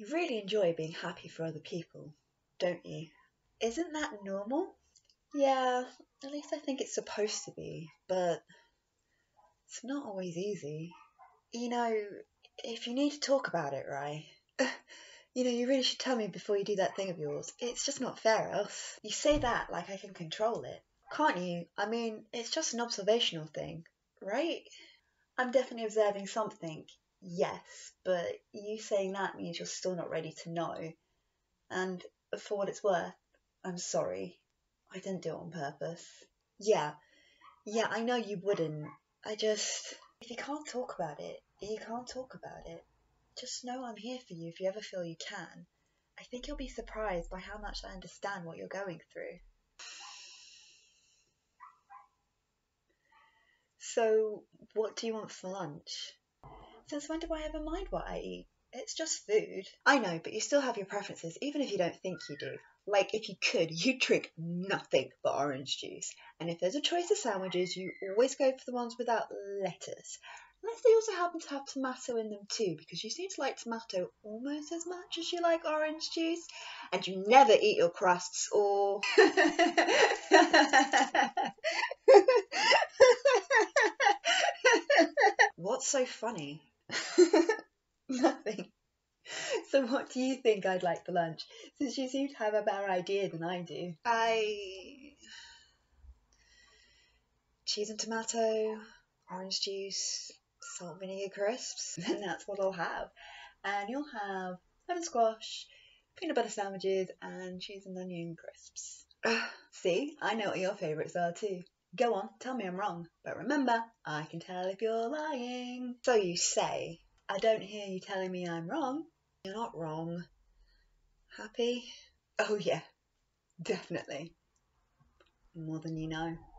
You really enjoy being happy for other people, don't you? Isn't that normal? Yeah, at least I think it's supposed to be, but it's not always easy. You know, if you need to talk about it, right? You know, you really should tell me before you do that thing of yours. It's just not fair, Elf. You say that like I can control it, can't you? I mean, it's just an observational thing, right? I'm definitely observing something, yes, but you saying that means you're still not ready to know. And for what it's worth, I'm sorry. I didn't do it on purpose. Yeah, I know you wouldn't. I just... If you can't talk about it, you can't talk about it. Just know I'm here for you if you ever feel you can. I think you'll be surprised by how much I understand what you're going through. So, what do you want for lunch? Since when do I ever mind what I eat? It's just food. I know, but you still have your preferences, even if you don't think you do. Like, if you could, you'd drink nothing but orange juice. And if there's a choice of sandwiches, you always go for the ones without lettuce. Unless they also happen to have tomato in them too, because you seem to like tomato almost as much as you like orange juice, and you never eat your crusts or... What's so funny? Nothing. So what do you think I'd like for lunch, since you seem to have a better idea than I do? Cheese and tomato, orange juice... salt vinegar crisps, and that's what I'll have. And you'll have lemon squash, peanut butter sandwiches, and cheese and onion crisps. See, I know what your favourites are too. Go on, tell me I'm wrong, but remember, I can tell if you're lying. So you say, I don't hear you telling me I'm wrong. You're not wrong. Happy? Oh yeah, definitely. More than you know.